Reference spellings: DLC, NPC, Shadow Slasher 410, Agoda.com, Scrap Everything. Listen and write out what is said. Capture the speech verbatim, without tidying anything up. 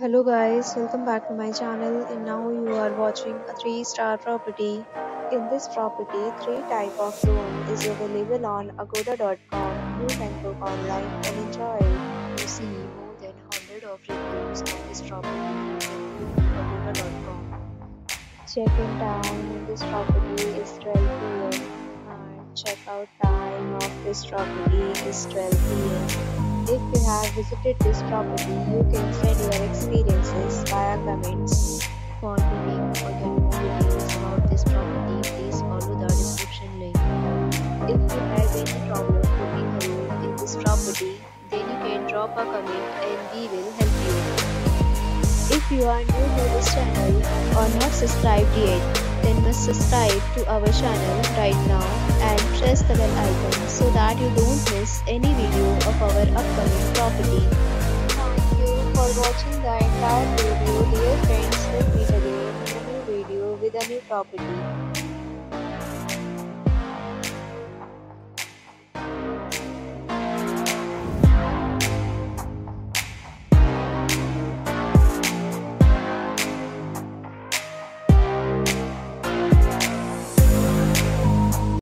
Hello guys, welcome back to my channel, and now you are watching a three star property. In this property, three type of room is available on Agoda dot com. You can book online and enjoy. You see more than one hundred of reviews on this property Agoda dot com. Check-in time in this property is twelve p m and check-out time of this property is twelve p m If you have visited this property, you can share your experiences via comments. For booking or get more details about this property, please follow the description link. If you have any problem booking a room in this property, then you can drop a comment and we will help you. If you are new to this channel or not subscribed yet, then must subscribe to our channel right now and press the bell icon so that you don't miss any video of our upcoming property. Thank you for watching the entire video. Dear friends, we'll meet again in a new video with a new property.